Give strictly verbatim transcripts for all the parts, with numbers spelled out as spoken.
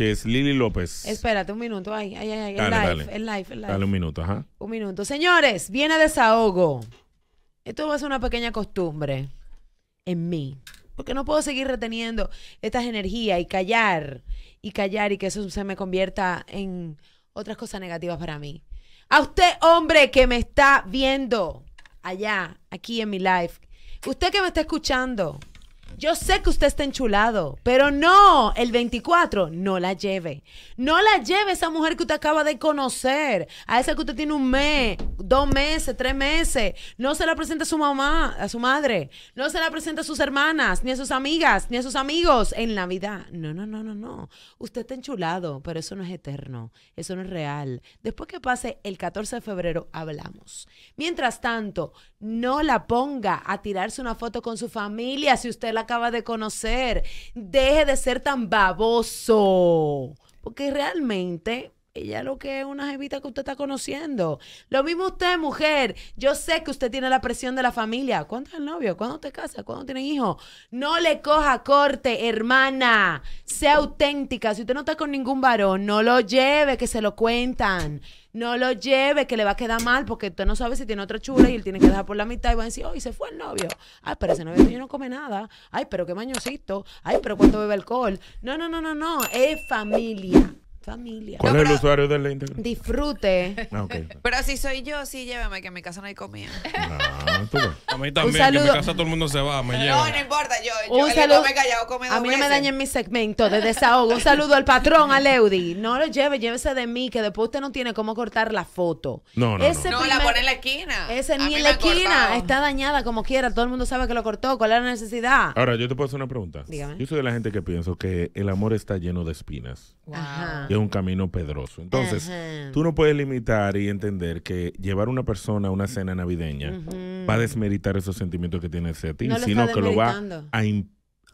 noches, Lili López. Espérate un minuto, ay, ay, ay, el dale, live, dale. el live, el live. Dale un minuto, ajá. Un minuto. Señores, viene desahogo. Esto va a ser una pequeña costumbre en mí, porque no puedo seguir reteniendo estas energías y callar, y callar y que eso se me convierta en otras cosas negativas para mí. A usted, hombre, que me está viendo allá, aquí en mi live, usted que me está escuchando, yo sé que usted está enchulado, pero no, el veinticuatro, no la lleve. No la lleve esa mujer que usted acaba de conocer, a esa que usted tiene un mes, dos meses, tres meses. No se la presente a su mamá, a su madre. No se la presente a sus hermanas, ni a sus amigas, ni a sus amigos en Navidad. No, no, no, no, no. Usted está enchulado, pero eso no es eterno. Eso no es real. Después que pase el catorce de febrero, hablamos. Mientras tanto, no la ponga a tirarse una foto con su familia si usted la acaba de conocer. Deje de ser tan baboso, porque realmente ella lo que es una jevita que usted está conociendo. Lo mismo usted, mujer, yo sé que usted tiene la presión de la familia. ¿Cuándo es el novio? ¿Cuándo te casas? ¿Cuándo tienen hijos? No le coja corte, hermana. Sea auténtica. Si usted no está con ningún varón, no lo lleve, que se lo cuentan. No lo lleve, que le va a quedar mal, porque usted no sabe si tiene otra chula y él tiene que dejar por la mitad y va a decir, ¡ay, se fue el novio! ¡Ay, pero ese novio mío no come nada! ¡Ay, pero qué mañosito! ¡Ay, pero cuánto bebe alcohol! No, no, no, no, no. Es familia. Familia. ¿Cuál no, es el usuario del Instagram? Disfrute. Ah, okay. Pero si soy yo, sí, llévame, que en mi casa no hay comida. No, tú, a mí también, que en mi casa todo el mundo se va, me lleva. No, no importa, yo, yo saludo, me he callado comiendo. A mí no me dañen mi segmento de desahogo. Un saludo al patrón, a Leudi. No lo lleve, llévese de mí, que después usted no tiene cómo cortar la foto. No, no, ese no. Primer, no, la pone en la esquina. Ese ni en la esquina. Cortado. Está dañada como quiera, todo el mundo sabe que lo cortó. ¿Cuál era la necesidad? Ahora, yo te puedo hacer una pregunta. Dígame. Yo soy de la gente que pienso que el amor está lleno de espinas. Wow. Ajá. Es un camino pedroso. Entonces, ajá, tú no puedes limitar y entender que llevar a una persona a una cena navideña, uh-huh, va a desmeritar esos sentimientos que tiene hacia ti, no sino que lo va a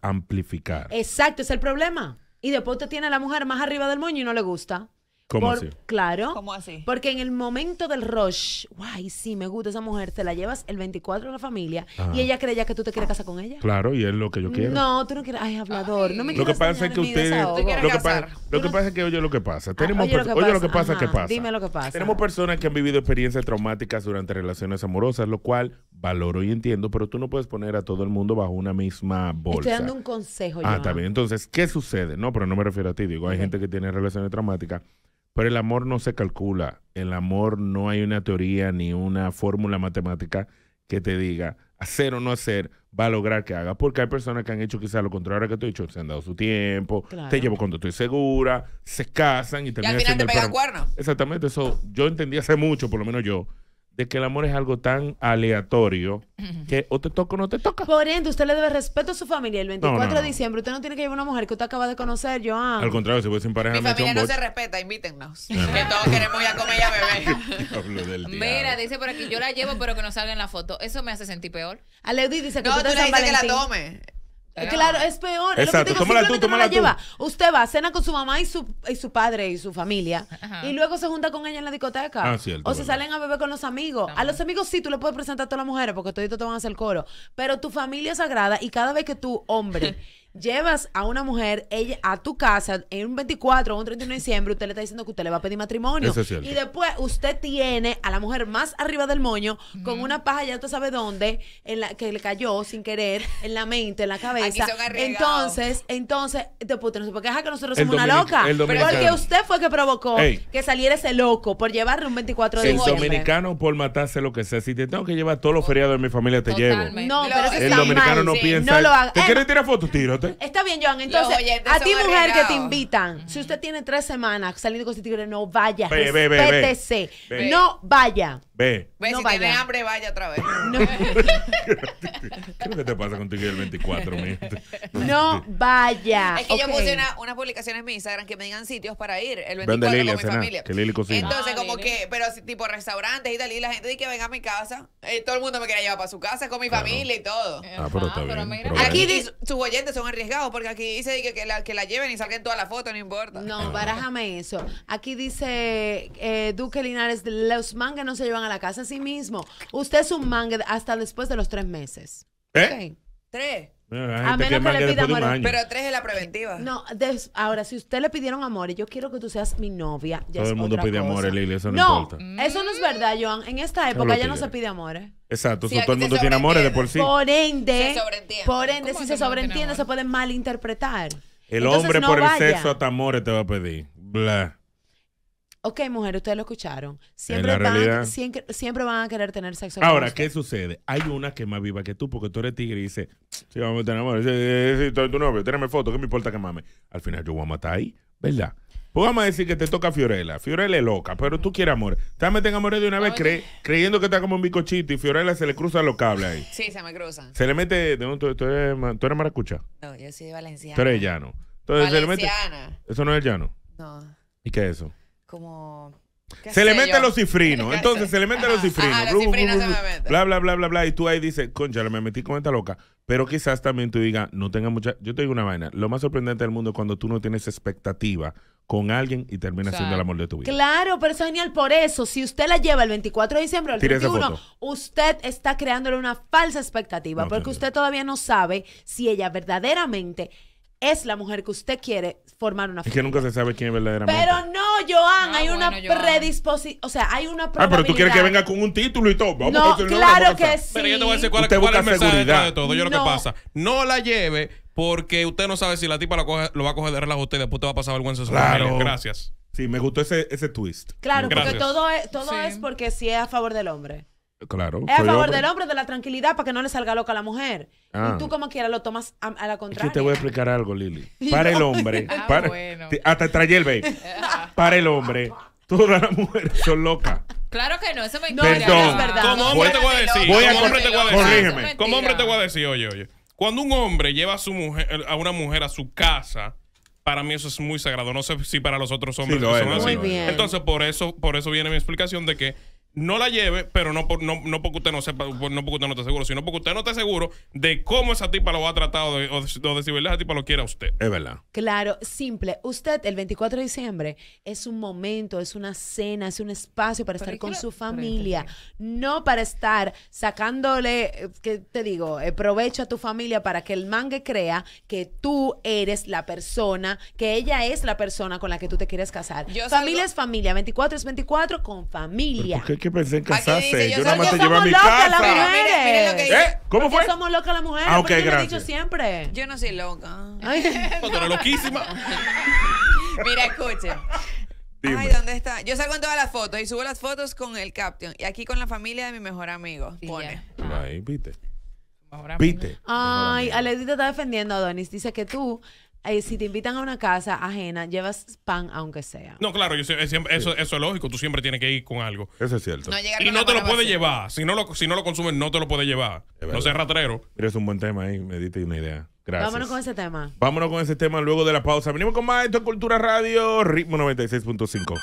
amplificar. Exacto, es el problema. Y después usted tiene a la mujer más arriba del moño y no le gusta. ¿Cómo Por, así? Claro. ¿Cómo así? Porque en el momento del rush, guay, sí, me gusta esa mujer, te la llevas el veinticuatro a la familia, ajá, y ella cree ya que tú te quieres casar con ella. Claro, y es lo que yo quiero. No, tú no quieres. Ay, hablador. Ay. No me lo que pasa es que ustedes. Lo que pasa, lo que pasa es que oye lo que pasa. Tenemos oye, lo que, oye pasa. lo que pasa, ajá, que pasa. Dime lo que pasa. Tenemos personas que han vivido experiencias traumáticas durante relaciones amorosas, lo cual valoro y entiendo, pero tú no puedes poner a todo el mundo bajo una misma bolsa. Estoy dando un consejo. Ah, está bien. Entonces, ¿qué sucede? No, pero no me refiero a ti. Digo, hay gente que tiene relaciones traumáticas. Pero el amor no se calcula. El amor no hay una teoría ni una fórmula matemática que te diga hacer o no hacer va a lograr que haga. Porque hay personas que han hecho quizás lo contrario que te he dicho. Se han dado su tiempo, claro, te llevo cuando estoy segura, se casan y terminan siendo el perro. Y al final te pega cuerno. Exactamente. Eso yo entendí hace mucho, por lo menos yo, de que el amor es algo tan aleatorio que o te toca o no te toca. Por ende, usted le debe respeto a su familia. El veinticuatro no, no, de diciembre usted no tiene que llevar a una mujer que usted acaba de conocer, Joan. Al contrario, si voy sin pareja... Mi familia no se respeta, invítennos. Que todos queremos ir a comer y a beber. Mira, dice por aquí, yo la llevo pero que no salga en la foto. Eso me hace sentir peor. A Leudy dice que no, tú, tú le dices que la tome. Claro, es peor. Exacto, es lo que digo, tómala tú, tómala no la lleva. Tú. Usted va a cena con su mamá y su, y su padre y su familia, ajá, y luego se junta con ella en la discoteca. Ah, cierto, o se verdad. salen a beber con los amigos. También. A los amigos sí, tú le puedes presentar a todas las mujeres porque toditos te van a hacer coro. Pero tu familia es sagrada y cada vez que tú, hombre, llevas a una mujer ella, a tu casa en un veinticuatro o un treinta y uno de diciembre, usted le está diciendo que usted le va a pedir matrimonio. Eso es cierto. Y después usted tiene a la mujer más arriba del moño mm. con una paja ya usted sabe dónde, en la que le cayó sin querer, en la mente, en la cabeza. Aquí son arriesgados. Entonces, entonces, después usted no se puede quejar que nosotros somos una loca. Porque usted fue que provocó Ey. que saliera ese loco por llevarle un veinticuatro de diciembre. El dominicano por matarse lo que sea. Si te tengo que llevar todos los feriados de mi familia, te Totalmente. llevo. No, pero eso el está dominicano mal, no sí. piensa. No lo haga. ¿Te eh, quieres tirar fotos? Tiro. Está bien, Joan. Entonces, a ti, mujer, arreglados. que te invitan, uh-huh. si usted tiene tres semanas saliendo con ese tigre, no vaya. Ve, ve, respétese. Ve, ve. No vaya. Ve. Ve no si vaya. tiene hambre, vaya otra vez. No. ¿Qué es que te pasa contigo el veinticuatro, mi? No vaya. Es que okay. yo puse una, unas publicaciones en mi Instagram que me digan sitios para ir el veinticuatro Lili, con mi cena, familia. Que Lili cocina. Entonces, ah, como Lili. que, pero tipo restaurantes y tal, y la gente dice que venga a mi casa. Eh, todo el mundo me quiere llevar para su casa con mi claro. familia y todo. Ah, pero está ah, bien. Pero mira. Aquí dice, sus oyentes son arriesgados porque aquí dice que, que, la, que la lleven y salgan todas las fotos, no importa. No, ah. barájame eso. Aquí dice eh, Duque Linares, los mangas no se llevan a la casa a sí mismo. Usted es un manga hasta después de los tres meses. ¿Eh? Okay. ¿Tres? Bueno, a menos que, que le pida amor. Pero tres es la preventiva. No, des, ahora, si usted le pidieron amores, yo quiero que tú seas mi novia. Ya todo es el mundo otra pide amores, Lili, eso no, no importa. No, eso no es verdad, Joan. En esta época ya no se pide amores. Exacto, sí, todo el mundo tiene amores de por sí. Por ende, se por ende si se sobreentiende, se puede malinterpretar. El Entonces, hombre no por el vaya. sexo hasta amores te va a pedir. Bla. Ok, mujer, ustedes lo escucharon. Siempre, van, siempre, siempre van a querer tener sexo. Ahora, con ¿qué sucede? Hay una que es más viva que tú, porque tú eres tigre y dices, sí, vamos a tener amor. Sí, sí, sí, tu novio, teneme foto, ¿qué me importa que mame? Al final yo voy a matar ahí, ¿verdad? Pues vamos a decir que te toca a Fiorella. Fiorella es loca, pero tú quieres amor. Te meten amores de una vez cre creyendo que está como un bicochito y Fiorella se le cruzan los cables ahí. Sí, se me cruzan. Se le mete, ¿tú, tú, tú, eres, ¿tú eres maracucha? No, yo soy valenciana. Tú eres llano. Entonces, valenciana. Se le mete, ¿eso no es llano? No. ¿Y qué es eso? Como... Se le meten los cifrinos. Entonces se le meten los cifrinos. Bla, bla, bla, bla, bla. Y tú ahí dices, concha, me metí con esta loca. Pero quizás también tú digas, no tenga mucha... Yo te digo una vaina. Lo más sorprendente del mundo es cuando tú no tienes expectativa con alguien y termina o sea, siendo el amor de tu vida. Claro, pero eso es genial. Por eso, si usted la lleva el veinticuatro de diciembre al treinta y uno, usted está creándole una falsa expectativa. No, porque usted todavía no sabe si ella verdaderamente... es la mujer que usted quiere formar una familia. Es que nunca se sabe quién es verdaderamente. Pero no, Joan, ah, hay bueno, una predisposición. O sea, hay una probabilidad. Ah, pero tú quieres que venga con un título y todo. Vamos no, a claro no que sí. Pero yo te voy a decir cuál, cuál es el mensaje detrás de todo. Yo no. lo que pasa. No la lleve porque usted no sabe si la tipa lo, coge, lo va a coger de relajo a usted y después te va a pasar vergüenza. Claro. Gracias. Sí, me gustó ese, ese twist. Claro, Gracias. porque todo, es, todo sí. es porque sí es a favor del hombre. Claro. Es a favor del hombre, de la tranquilidad, para que no le salga loca a la mujer. Ah. Y tú como quieras lo tomas a, a la contraria. Es que te voy a explicar algo, Lili. Para el hombre. ah, para, bueno. te, hasta trae el baby. Para el hombre, todas las mujeres son locas. Claro que no, eso me no, encanta. Perdón. Es verdad. Como hombre te voy a decir. Voy a como hombre te voy a decir. Corrígeme. Como hombre te voy a decir, oye, oye. Cuando un hombre lleva a, su mujer, a una mujer a su casa... Para mí eso es muy sagrado. No sé si para los otros hombres sí, lo es, son así. Muy bien. Entonces, por eso, por eso viene mi explicación de que no la lleve, pero no, por, no, no porque usted no sepa, no porque usted no esté seguro, sino porque usted no esté seguro de cómo esa tipa lo ha tratado de, o de, o de si verdad esa tipa lo quiere a usted. Es verdad. Claro, simple. Usted, el veinticuatro de diciembre, es un momento, es una cena, es un espacio para estar con su familia. No para estar sacándole, ¿qué te digo? Eh, provecho a tu familia para que el mangue crea que tú eres la persona que ella es la persona con la que tú te quieres casar. Yo familia salgo... es familia, veinticuatro es veinticuatro con familia. ¿Por qué hay que pensar en casarse? Dice, yo yo nada más te llevo a mi casa. Mira, mira, mira lo que dice. ¿Eh? ¿Cómo fue? Somos locas las mujeres. Ah, ok, gracias. Yo lo he dicho siempre. Yo no soy loca. Tú eres loquísima. Mira, escuchen. Ay, ¿dónde está? Yo salgo en todas las fotos y subo las fotos con el caption. Y aquí con la familia de mi mejor amigo. Sí, pone. Ah. Ahí, viste. Viste. Ay, Aledita está defendiendo a Adonis. Dice que tú... Eh, si te invitan a una casa ajena, llevas pan aunque sea. No, claro, yo, es, siempre, eso, sí. eso es lógico. Tú siempre tienes que ir con algo. Eso es cierto. No y no te lo puedes llevar. Si no lo, si no lo consumes, no te lo puedes llevar. No seas ratrero. Pero es un buen tema ahí. Me diste una idea. Gracias. Vámonos con ese tema. Vámonos con ese tema luego de la pausa. Venimos con más. Esto es Cultura Radio, Ritmo noventa y seis punto cinco.